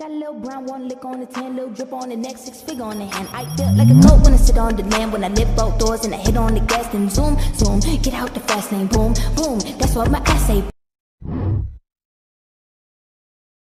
Got a little brown, one lick on the tan, little drip on the next, six figure on the hand. I feel like a coat when I sit on the land, when I live outdoors and I hit on the gas, then zoom, zoom, get out the fast lane, boom, boom, that's what my ass say.